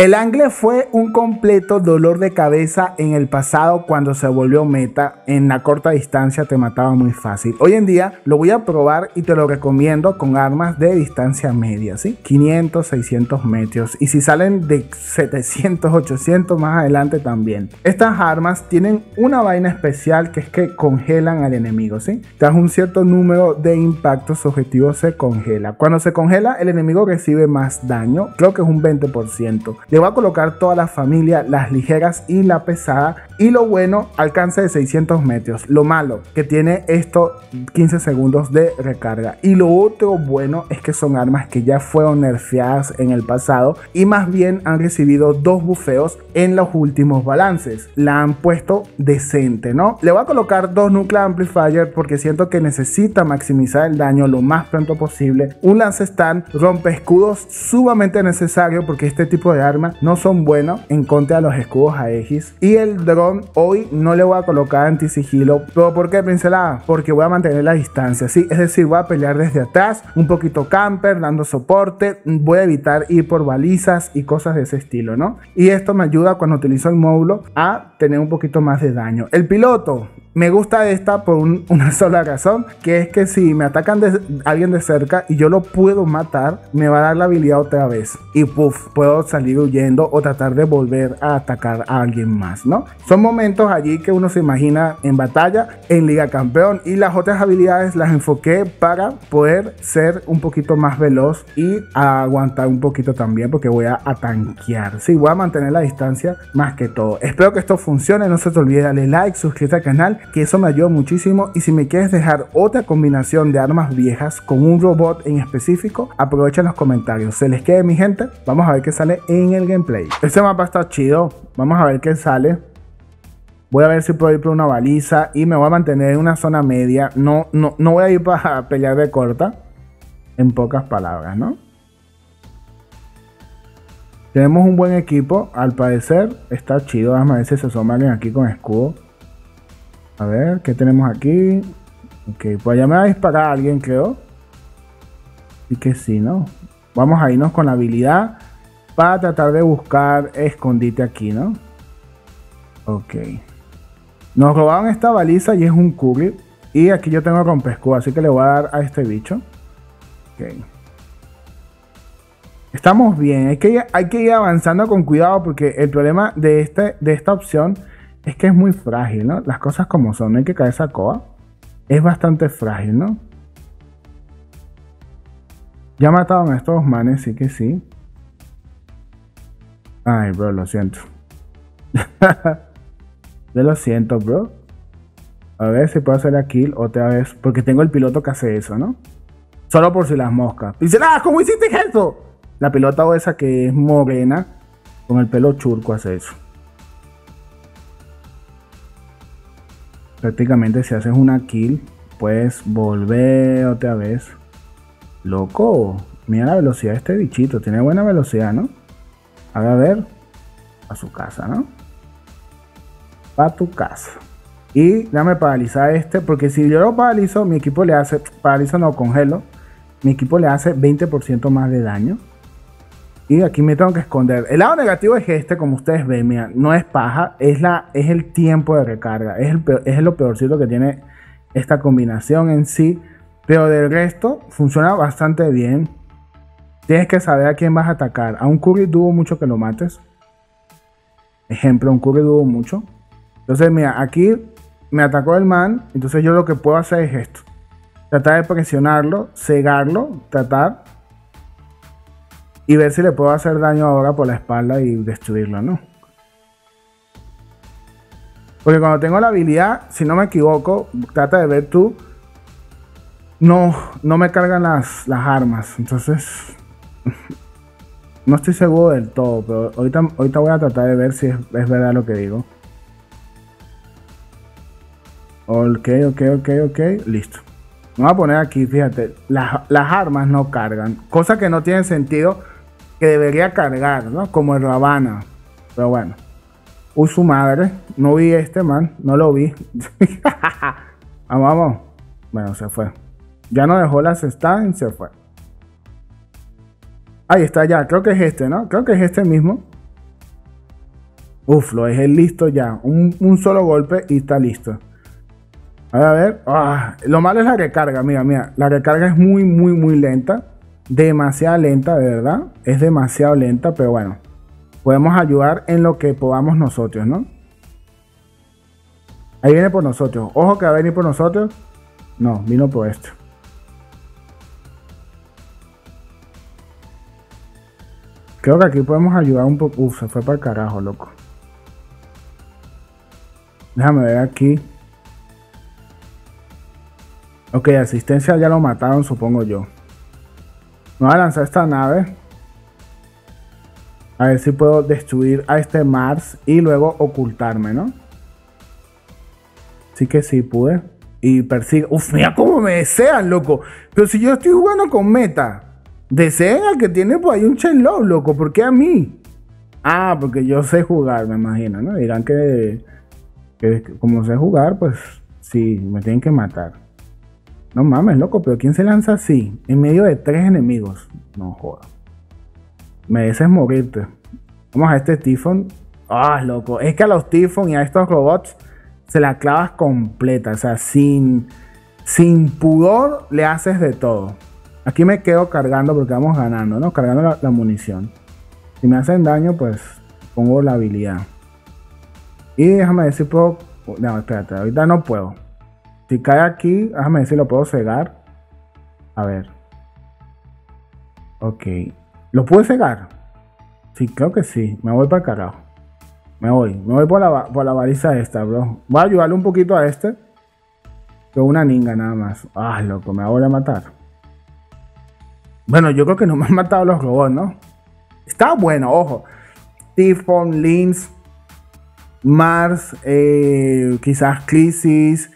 El Angler fue un completo dolor de cabeza en el pasado cuando se volvió meta. En la corta distancia te mataba muy fácil. Hoy en día lo voy a probar y te lo recomiendo con armas de distancia media, ¿sí? 500, 600 metros. Y si salen de 700, 800 más adelante también. Estas armas tienen una vaina especial que es que congelan al enemigo, ¿sí? Tras un cierto número de impactos objetivos se congela. Cuando se congela el enemigo recibe más daño, creo que es un 20%. Le voy a colocar toda la familia, las ligeras y la pesada. Y lo bueno, alcance de 600 metros. Lo malo, que tiene esto 15 segundos de recarga. Y lo otro bueno es que son armas que ya fueron nerfeadas en el pasado. Y más bien han recibido dos bufeos en los últimos balances. La han puesto decente, ¿no? Le voy a colocar dos Nuclear Amplifier porque siento que necesita maximizar el daño lo más pronto posible. Un lance stand, rompe escudos, sumamente necesario porque este tipo de armas no son buenos en contra de los escudos Aegis. Y el dron hoy no le voy a colocar antisigilo. ¿Pero por qué, pincelada? Porque voy a mantener la distancia, ¿sí? Es decir, voy a pelear desde atrás, un poquito camper, dando soporte. Voy a evitar ir por balizas y cosas de ese estilo, ¿no? Y esto me ayuda cuando utilizo el módulo a tener un poquito más de daño. El piloto. Me gusta esta por una sola razón, que es que si me atacan alguien de cerca y yo lo puedo matar, me va a dar la habilidad otra vez. Y puff, puedo salir huyendo o tratar de volver a atacar a alguien más, ¿no? Son momentos allí que uno se imagina en batalla, en Liga Campeón. Y las otras habilidades las enfoqué para poder ser un poquito más veloz y aguantar un poquito también, porque voy a tanquear. Sí, voy a mantener la distancia más que todo. Espero que esto funcione. No se te olvide darle like, suscríbete al canal, que eso me ayuda muchísimo. Y si me quieres dejar otra combinación de armas viejas con un robot en específico, aprovecha los comentarios. Se les quede, mi gente. Vamos a ver qué sale en el gameplay. Este mapa está chido. Vamos a ver qué sale. Voy a ver si puedo ir por una baliza y me voy a mantener en una zona media. No voy a ir para pelear de corta. En pocas palabras, ¿no? Tenemos un buen equipo. Al parecer está chido. Vamos a ver si se asoma alguien aquí con escudo. A ver, ¿qué tenemos aquí? Ok, pues ya me va a disparar a alguien, creo. Y que sí, ¿no? Vamos a irnos con la habilidad para tratar de buscar escondite aquí, ¿no? Ok. Nos robaron esta baliza y es un curry. Y aquí yo tengo rompescudo, así que le voy a dar a este bicho. Ok. Estamos bien. Hay que ir avanzando con cuidado porque el problema de esta opción es que es muy frágil, ¿no? Las cosas como son, no hay que caer esa coa. Es bastante frágil, ¿no? Ya mataron a estos dos manes, sí que sí. Ay, bro, lo siento. Yo lo siento, bro. A ver si puedo hacer la kill otra vez. Porque tengo el piloto que hace eso, ¿no? Solo por si las moscas. Dice, ¡ah! ¿Cómo hiciste eso? La pilota o esa que es morena, con el pelo churco hace eso. Prácticamente si haces una kill, puedes volver otra vez. Loco, mira la velocidad de este bichito. Tiene buena velocidad, ¿no? A ver, a su casa, ¿no? Para tu casa. Y dame paralizar este, porque si yo lo paralizo, mi equipo le hace... Paralizo no, congelo. Mi equipo le hace 20% más de daño. Y aquí me tengo que esconder. El lado negativo es este, como ustedes ven, mira, no es paja, es el tiempo de recarga. Es lo peorcito que tiene esta combinación en sí. Pero del resto, funciona bastante bien. Tienes que saber a quién vas a atacar. A un curry dudo mucho que lo mates. Ejemplo, un curry dudo mucho. Entonces, mira, aquí me atacó el man. Entonces yo lo que puedo hacer es esto. Tratar de presionarlo, cegarlo, tratar... Y ver si le puedo hacer daño ahora por la espalda y destruirlo, ¿no? Porque cuando tengo la habilidad, si no me equivoco, trata de ver tú. No me cargan las armas. Entonces, no estoy seguro del todo. Pero ahorita voy a tratar de ver si es verdad lo que digo. Ok. Listo. Me voy a poner aquí, fíjate. Las armas no cargan. Cosa que no tiene sentido. Que debería cargar, ¿no? Como el Ravana. Pero bueno. Uy, su madre. No vi este man. No lo vi. Vamos. Bueno, se fue. Ya no dejó las stands. Se fue. Ahí está ya. Creo que es este, ¿no? Creo que es este mismo. Uf, lo dejé listo ya. Un solo golpe y está listo. A ver, lo malo es la recarga. Mira, mira, la recarga es muy lenta. Demasiado lenta, de verdad. Es demasiado lenta, pero bueno, podemos ayudar en lo que podamos nosotros, ¿no? Ahí viene por nosotros. Ojo que va a venir por nosotros. No, vino por esto. Creo que aquí podemos ayudar un poco. Uf, se fue para el carajo, loco. Déjame ver aquí. Ok, asistencia ya lo mataron, supongo yo. Me voy a lanzar esta nave. A ver si puedo destruir a este Mars y luego ocultarme, ¿no? Así que sí pude. Y persigue. Uf, mira cómo me desean, loco. Pero si yo estoy jugando con meta. Desean al que tiene por ahí un Chen Low, loco. ¿Por qué a mí? Ah, porque yo sé jugar, me imagino, ¿no? Dirán que como sé jugar, pues sí, me tienen que matar. No mames, loco, pero ¿quién se lanza así? En medio de 3 enemigos. No jodas. Mereces morirte. Vamos a este Typhon. Ah, loco. Es que a los Typhon y a estos robots se la clavas completa. O sea, sin pudor le haces de todo. Aquí me quedo cargando porque vamos ganando, ¿no? Cargando la munición. Si me hacen daño, pues pongo la habilidad. Y déjame decir, puedo... No, espérate, ahorita no puedo. Si cae aquí, déjame decir, lo puedo cegar. A ver. Ok. ¿Lo pude cegar? Sí, creo que sí. Me voy para el carajo. Me voy por la baliza esta, bro. Voy a ayudarle un poquito a este. Pero una ninja nada más. Ah, loco, me voy a matar. Bueno, yo creo que no me han matado los robots, ¿no? Está bueno, ojo. Typhon, Lynx, Mars, quizás Crisis.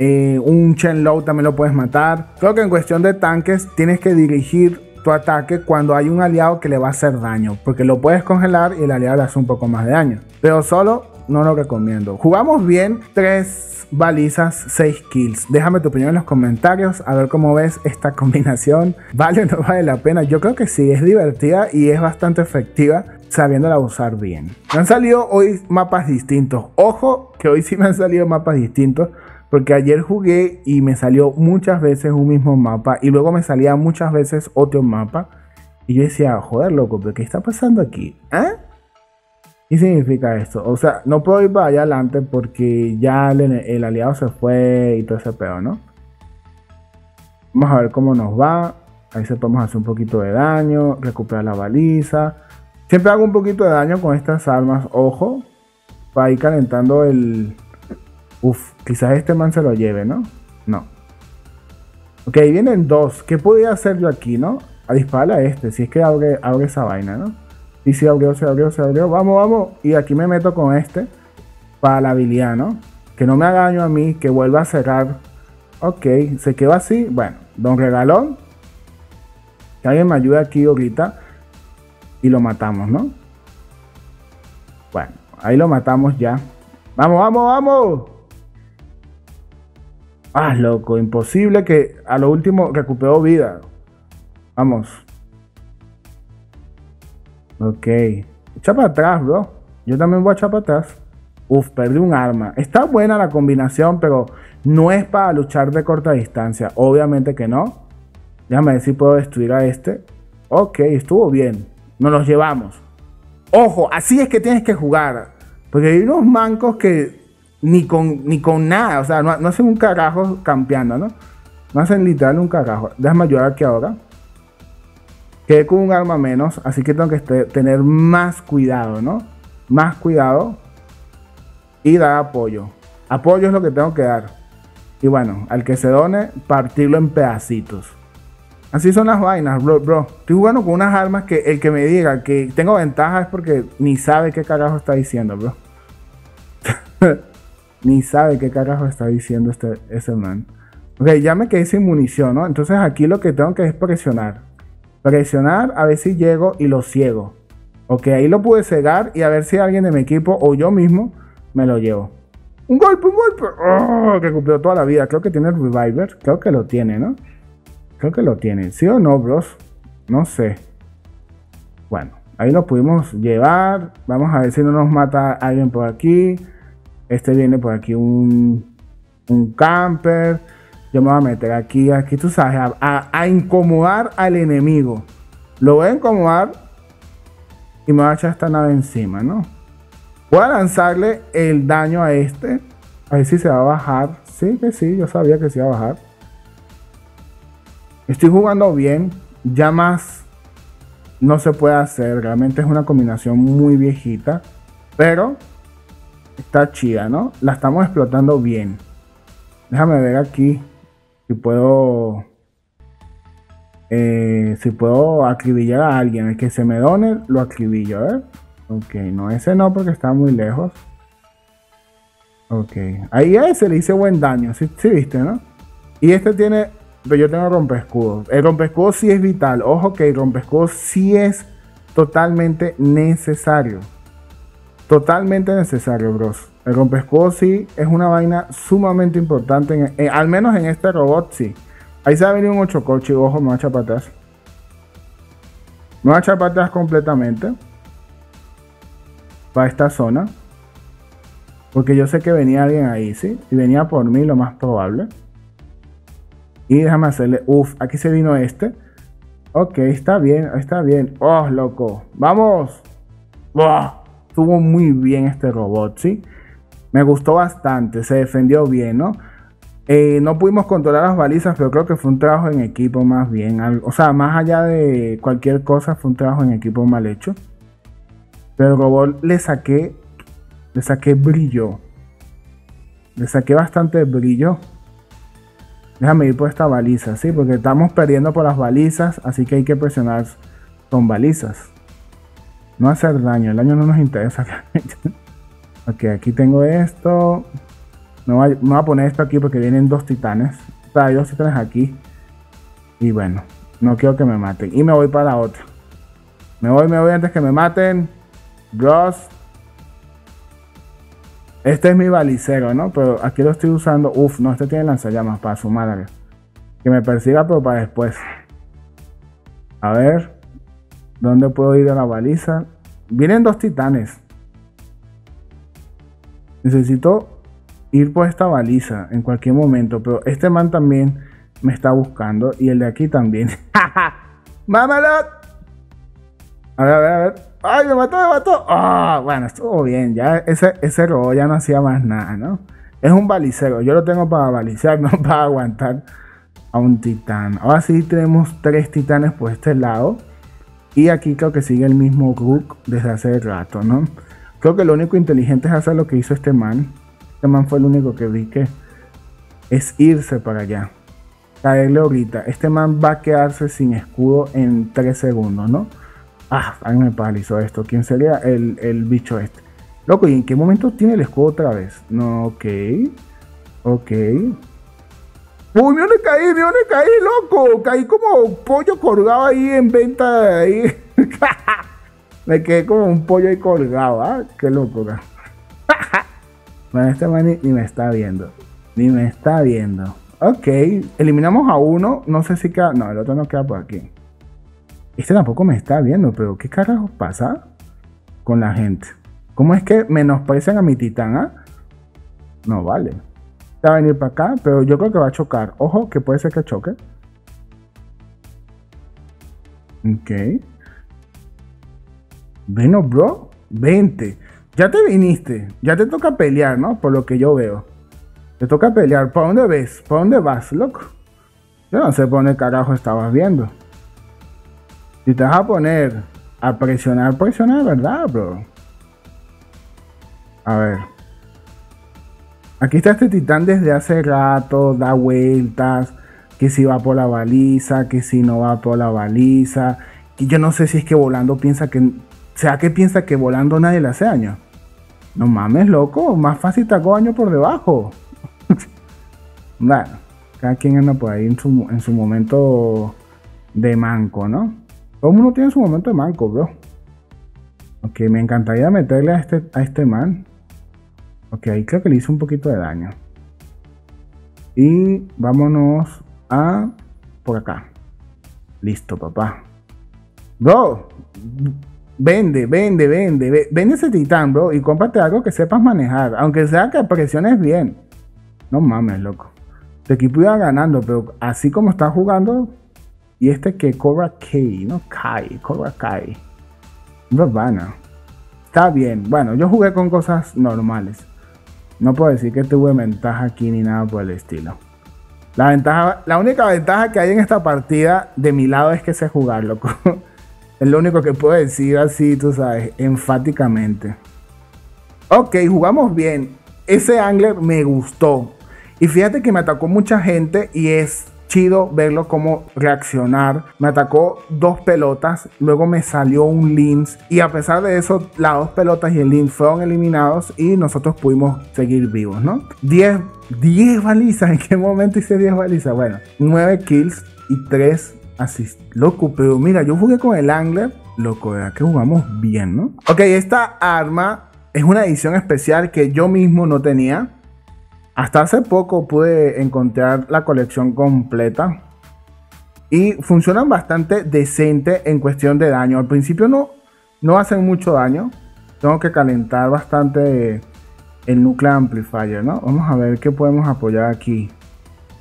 Un Chen Low también lo puedes matar. Creo que en cuestión de tanques tienes que dirigir tu ataque cuando hay un aliado que le va a hacer daño, porque lo puedes congelar y el aliado le hace un poco más de daño, pero solo no lo recomiendo. Jugamos bien, 3 balizas, 6 kills. Déjame tu opinión en los comentarios, a ver cómo ves esta combinación. ¿Vale o no vale la pena? Yo creo que sí, es divertida y es bastante efectiva sabiéndola usar bien. Me han salido hoy mapas distintos. Ojo que hoy sí me han salido mapas distintos, porque ayer jugué y me salió muchas veces un mismo mapa y luego me salía muchas veces otro mapa. Y yo decía, joder, loco, ¿pero qué está pasando aquí? ¿Eh? ¿Qué significa esto? O sea, no puedo ir para allá adelante porque ya el aliado se fue y todo ese pedo, ¿no? Vamos a ver cómo nos va. Ahí se podemos hacer un poquito de daño, recuperar la baliza. Siempre hago un poquito de daño con estas armas, ojo, para ir calentando el... Uf, quizás este man se lo lleve, ¿no? No. Ok, vienen 2. ¿Qué podía hacer yo aquí, no? A dispararle a este. Si es que abre esa vaina, ¿no? Y si abrió, se abrió. Vamos, vamos. Y aquí me meto con este. Para la habilidad, ¿no? Que no me haga daño a mí. Que vuelva a cerrar. Ok, se quedó así. Bueno, don Regalón. Que alguien me ayude aquí ahorita. Y lo matamos, ¿no? Bueno, ahí lo matamos ya. ¡Vamos, vamos, vamos! Ah, loco, imposible que a lo último recuperó vida. Vamos. Ok. Echa para atrás, bro. Yo también voy a echar para atrás. Uf, perdí un arma. Está buena la combinación, pero no es para luchar de corta distancia. Obviamente que no. Déjame ver si puedo destruir a este. Ok, estuvo bien. Nos los llevamos. Ojo, así es que tienes que jugar. Porque hay unos mancos que... Ni con nada, o sea, no hacen un carajo campeando, ¿no? No hacen literal un carajo. Déjame ayudar aquí ahora. Quedé con un arma menos, así que tengo que tener más cuidado, ¿no? Más cuidado y dar apoyo. Apoyo es lo que tengo que dar. Y bueno, al que se done, partirlo en pedacitos. Así son las vainas, bro. Estoy jugando con unas armas que el que me diga que tengo ventaja es porque ni sabe qué carajo está diciendo, bro. Ni sabe qué carajo está diciendo ese man. Ok, ya me quedé sin munición, ¿no? Entonces aquí lo que tengo que es presionar. Presionar a ver si llego y lo ciego. Ok, ahí lo pude cegar y a ver si alguien de mi equipo o yo mismo me lo llevo. ¡Un golpe, un golpe! ¡Oh! Que cumplió toda la vida. Creo que tiene el Reviver. Creo que lo tiene, ¿no? Creo que lo tiene. ¿Sí o no, bros? No sé. Bueno, Ahí lo pudimos llevar. Vamos a ver si no nos mata alguien por aquí. Viene por aquí un camper. Yo me voy a meter aquí, tú sabes, a incomodar al enemigo. Lo voy a incomodar y me voy a echar esta nave encima, ¿no? Voy a lanzarle el daño a este. A ver si se va a bajar. Sí, que sí, yo sabía que se iba a bajar. Estoy jugando bien. Ya más no se puede hacer. Realmente es una combinación muy viejita. Pero está chida, ¿no? La estamos explotando bien. Déjame ver aquí si puedo... acribillar a alguien. El que se me done, lo acribillo, a ver. Ok, no, ese no porque está muy lejos. Ok, ahí a ese le hice buen daño, sí viste, ¿no? Y este tiene, pero yo tengo rompescudos. El rompescudos sí es vital, ojo que el rompescudos sí es totalmente necesario. Totalmente necesario, bros. El rompescudos sí es una vaina sumamente importante, al menos en este robot sí. Ahí se va a venir un 8 coche, ojo, me va a echar para atrás. Me va a echar para atrás completamente. Para esta zona. Porque yo sé que venía alguien ahí, ¿sí? Y venía por mí, lo más probable. Y déjame hacerle... Uf, aquí se vino este. Ok, está bien, está bien. ¡Oh, loco! ¡Vamos! ¡Oh! Estuvo muy bien este robot, ¿sí? Me gustó bastante, se defendió bien, ¿no? No pudimos controlar las balizas, pero creo que fue un trabajo en equipo más bien. O sea, más allá de cualquier cosa, fue un trabajo en equipo mal hecho. Pero el robot le saqué brillo. Le saqué bastante brillo. Déjame ir por esta baliza, ¿sí? Porque estamos perdiendo por las balizas, así que hay que presionar con balizas. No hacer daño, el daño no nos interesa realmente. Ok, aquí tengo esto. Me voy a poner esto aquí porque vienen dos titanes. O sea, hay dos titanes aquí. Y bueno, no quiero que me maten. Y me voy para la otra. Me voy antes que me maten. Bros. Este es mi balicero, ¿no? Pero aquí lo estoy usando. Uf, no, este tiene lanzallamas para su madre. Que me persiga, pero para después. A ver. ¿Dónde puedo ir a la baliza? Vienen dos titanes. Necesito... ir por esta baliza en cualquier momento. Pero este man también me está buscando. Y el de aquí también. ¡Mámalo! A ver, a ver, a ver. ¡Ay, me mató, me mató! ¡Oh! Bueno, estuvo bien. Ya ese robot ya no hacía más nada, ¿no? Es un balicero. Yo lo tengo para balizar, no para aguantar a un titán. Ahora sí tenemos tres titanes por este lado. Y aquí creo que sigue el mismo Rook desde hace rato, ¿no? Creo que lo único inteligente es hacer lo que hizo este man. Fue el único que vi que es irse para allá, caerle ahorita. Este man va a quedarse sin escudo en 3 segundos, ¿no? Ah, ahí me paralizó esto. ¿Quién sería el bicho este? Loco, ¿y en qué momento tiene el escudo otra vez? No, ok. Ok. ¡Uy, me caí, loco! Caí como un pollo colgado ahí en venta. Ahí. Me quedé como un pollo ahí colgado, ¿ah? Qué loco, cara. Bueno, este man ni me está viendo. Ni me está viendo. Ok, eliminamos a uno. No sé si queda... No, el otro no queda por aquí. Este tampoco me está viendo. Pero ¿qué carajos pasa con la gente? ¿Cómo es que menosprecian a mi titán? No vale. Va a venir para acá, pero yo creo que va a chocar. Ojo, que puede ser que choque. Ok. Bueno, bro. 20. Ya te viniste, ya te toca pelear, ¿no? Por lo que yo veo. Te toca pelear. ¿Para dónde ves? ¿Para dónde vas, loco? Yo no sé por dónde carajo estabas viendo. Si te vas a poner a presionar, presiona, ¿verdad, bro? A ver. Aquí está este titán desde hace rato, da vueltas. Que si va por la baliza, que si no va por la baliza. Y yo no sé si es que volando piensa que... ¿Será que piensa que volando nadie le hace daño? No mames, loco. Más fácil te hago daño por debajo. Bueno, cada quien anda por ahí en su momento de manco, ¿no? Todo el mundo tiene su momento de manco, bro. Ok, me encantaría meterle a este man. Ok, ahí creo que le hice un poquito de daño. Y vámonos a... por acá. Listo, papá. Bro... Vende ese titán, bro, y cómprate algo que sepas manejar, aunque sea que presiones bien. No mames, loco. Tu equipo iba ganando, pero así como está jugando. Y este que Cobra Kai, no Kai, Cobra Kai. No, bueno. Está bien. Bueno, yo jugué con cosas normales. No puedo decir que tuve ventaja aquí ni nada por el estilo. La ventaja, la única ventaja que hay en esta partida de mi lado es que sé jugar, loco. Es lo único que puedo decir así, tú sabes, enfáticamente. Ok, jugamos bien. Ese Angler me gustó. Y fíjate que me atacó mucha gente y es chido verlo cómo reaccionar. Me atacó dos pelotas, luego me salió un Lynx. Y a pesar de eso, las dos pelotas y el Lynx fueron eliminados y nosotros pudimos seguir vivos, ¿no? 10 balizas, ¿en qué momento hice 10 balizas? Bueno, 9 kills y 3 así, loco, pero mira, yo jugué con el Angler, loco, ¿verdad? Que jugamos bien, ¿no? Ok, esta arma es una edición especial que yo mismo no tenía. Hasta hace poco pude encontrar la colección completa. Y funcionan bastante decente en cuestión de daño. Al principio no hacen mucho daño. Tengo que calentar bastante el nuclear amplifier, ¿no? Vamos a ver qué podemos apoyar aquí.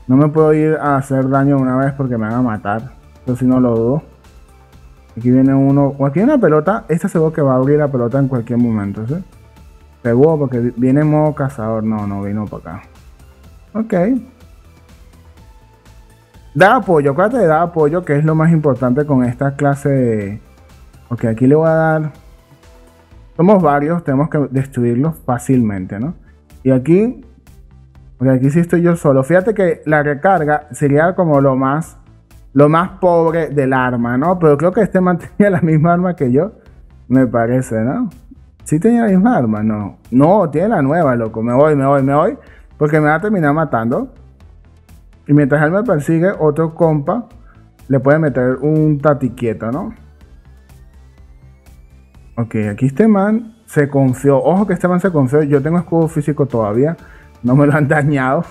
No me puedo ir a hacer daño una vez porque me van a matar. Eso sí no lo dudo. Aquí viene uno. O aquí hay una pelota. Esta seguro que va a abrir la pelota en cualquier momento, ¿sí? Seguro porque viene en modo cazador. No vino para acá. Ok. Da apoyo. Acuérdate de dar apoyo, que es lo más importante con esta clase de... Ok, aquí le voy a dar... Somos varios. Tenemos que destruirlos fácilmente, ¿no? Y aquí... Porque aquí sí estoy yo solo. Fíjate que la recarga sería como lo más pobre del arma, ¿no? Pero creo que este man tenía la misma arma que yo, me parece, ¿no? ¿Sí tenía la misma arma? No. No, tiene la nueva, loco. Me voy. Porque me va a terminar matando. Y mientras él me persigue, otro compa le puede meter un tatiquieto, ¿no? Ok, aquí este man se confió. Ojo que este man se confió. Yo tengo escudo físico todavía. No me lo han dañado.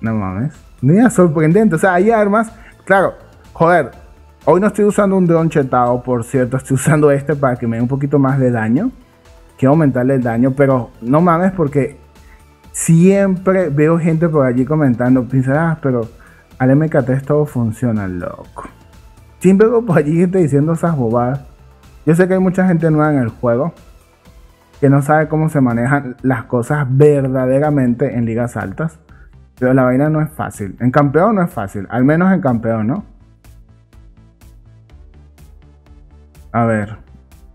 No mames. Mira, sorprendente. O sea, hay armas. Claro, joder. Hoy no estoy usando un dron chetado, por cierto. Estoy usando este para que me dé un poquito más de daño. Quiero aumentarle el daño. Pero no mames, porque siempre veo gente por allí comentando. Pinceladas, pero al MK3 todo funciona, loco. Siempre veo por allí gente diciendo esas bobadas. Yo sé que hay mucha gente nueva en el juego que no sabe cómo se manejan las cosas verdaderamente en ligas altas. Pero la vaina no es fácil. En campeón no es fácil. Al menos en campeón, ¿no? A ver.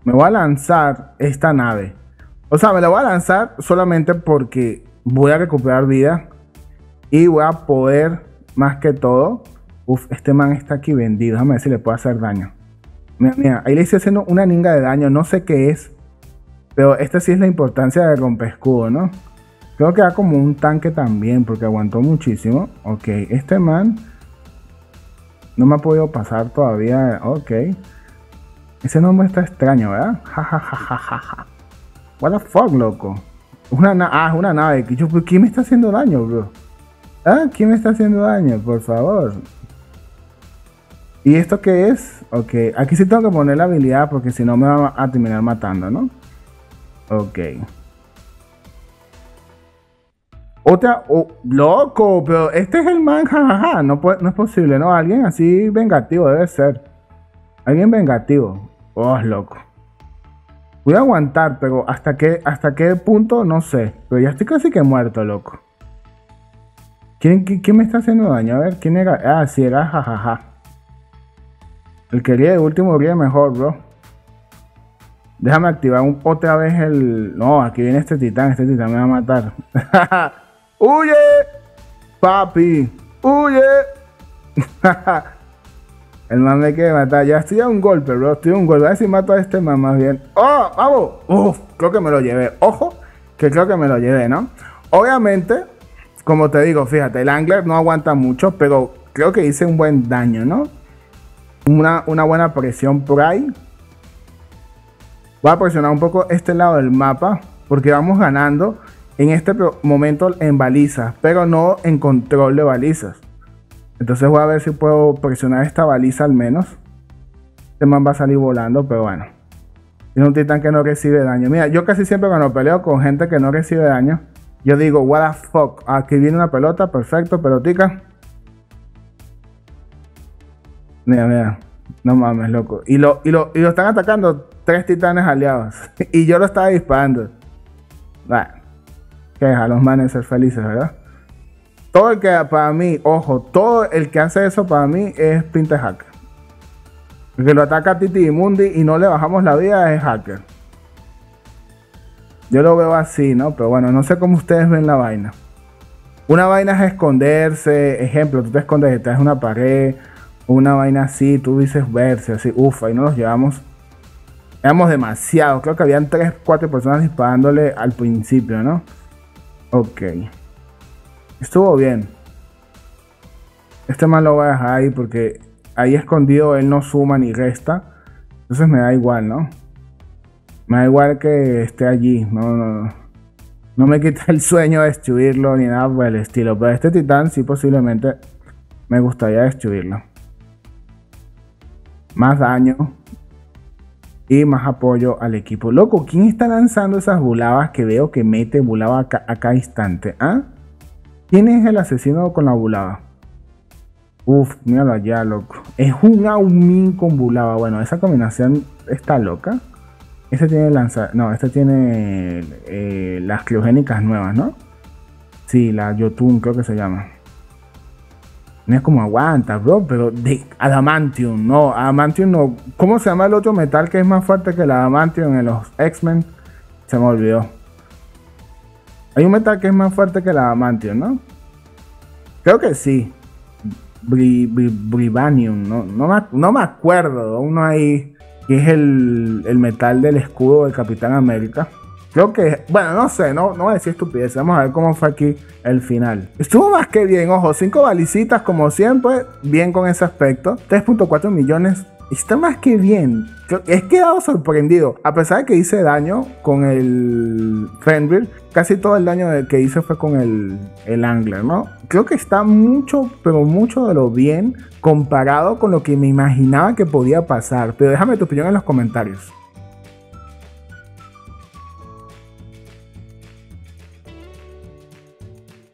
Me voy a lanzar esta nave. O sea, me la voy a lanzar solamente porque voy a recuperar vida. Y voy a poder, más que todo... Uf, este man está aquí vendido. Déjame ver si le puedo hacer daño. Mira, ahí le estoy haciendo una ninga de daño. No sé qué es. Pero esta sí es la importancia del rompescudo, ¿no? Creo que da como un tanque también, porque aguantó muchísimo. Ok, este man no me ha podido pasar todavía. Ok. Ese nombre está extraño, ¿verdad? Ja, ja, ja, ja, ja, ja. What the fuck, loco. Es una nave. ¿Quién me está haciendo daño, bro? Ah, ¿quién me está haciendo daño? Por favor. ¿Y esto qué es? Ok, aquí sí tengo que poner la habilidad porque si no me va a terminar matando, ¿no? Ok. Otra... Oh, ¡loco! Pero este es el man, jajaja. No es posible, ¿no? Alguien así vengativo debe ser. Alguien vengativo. ¡Oh, loco! Voy a aguantar, pero hasta qué punto no sé. Pero ya estoy casi que muerto, loco. ¿Quién me está haciendo daño? A ver, ¿quién era? Ah, sí, era jajaja. El que ríe de último ríe mejor, bro. Déjame activar otra vez el... No, aquí viene este titán. Este titán me va a matar. ¡Huye! Papi. ¡Huye! El man me quiere matar. Ya estoy a un golpe, bro. Estoy a un golpe. A ver si mato a este man más bien. ¡Oh! ¡Vamos! ¡Uf! Creo que me lo llevé. Ojo, que creo que me lo llevé, ¿no? Obviamente, como te digo, fíjate. El Angler no aguanta mucho, pero creo que hice un buen daño, ¿no? Una buena presión por ahí. Voy a presionar un poco este lado del mapa porque vamos ganando en este momento en balizas, pero no en control de balizas. Entonces voy a ver si puedo presionar esta baliza al menos. Este man va a salir volando, pero bueno. Es un titán que no recibe daño. Mira, yo casi siempre cuando peleo con gente que no recibe daño, yo digo, what the fuck, aquí viene una pelota, perfecto, pelotica. Mira, mira, no mames, loco. Y lo están atacando 3 titanes aliados. Y yo lo estaba disparando. Bueno, que a los manes ser felices, ¿verdad? Todo el que para mí, ojo, todo el que hace eso para mí es pinta hacker. El que lo ataca a Titi y Mundi y no le bajamos la vida es hacker. Yo lo veo así, ¿no? Pero bueno, no sé cómo ustedes ven la vaina. Una vaina es esconderse. Ejemplo, tú te escondes detrás de una pared. Una vaina así, tú dices verse así. Uf, ahí no los llevamos. Éramos demasiado. Creo que habían 3, 4 personas disparándole al principio, ¿no? Ok. Estuvo bien. Este man lo voy a dejar ahí porque... ahí escondido él no suma ni resta. Entonces me da igual, ¿no? Me da igual que esté allí. No me quita el sueño de destruirlo ni nada por el estilo. Pero este titán sí posiblemente me gustaría destruirlo. Más daño. Y más apoyo al equipo. Loco, ¿quién está lanzando esas bulavas que veo que mete bulava a cada instante? ¿Ah? ¿Quién es el asesino con la bulava? Uf, míralo allá, loco. Es un Aumin con Bulava. Bueno, esa combinación está loca. Este tiene lanza... no, este tiene las criogénicas nuevas, ¿no? Sí, la Jotun creo que se llama. No es como aguanta, bro, pero de Adamantium. No, Adamantium no. ¿Cómo se llama el otro metal que es más fuerte que el Adamantium en los X-Men? Se me olvidó. Hay un metal que es más fuerte que el Adamantium, ¿no? Creo que sí. Brivanium, no me acuerdo. Uno ahí que es el metal del escudo del Capitán América. Creo que, bueno, no sé, no voy a decir estupidez. Vamos a ver cómo fue aquí el final. Estuvo más que bien, ojo, 5 balicitas como siempre, bien con ese aspecto. 3.4 millones, está más que bien. He quedado sorprendido. A pesar de que hice daño con el Fenrir, casi todo el daño que hice fue con el Angler, ¿no? Creo que está mucho, pero mucho de lo bien comparado con lo que me imaginaba que podía pasar. Pero déjame tu opinión en los comentarios.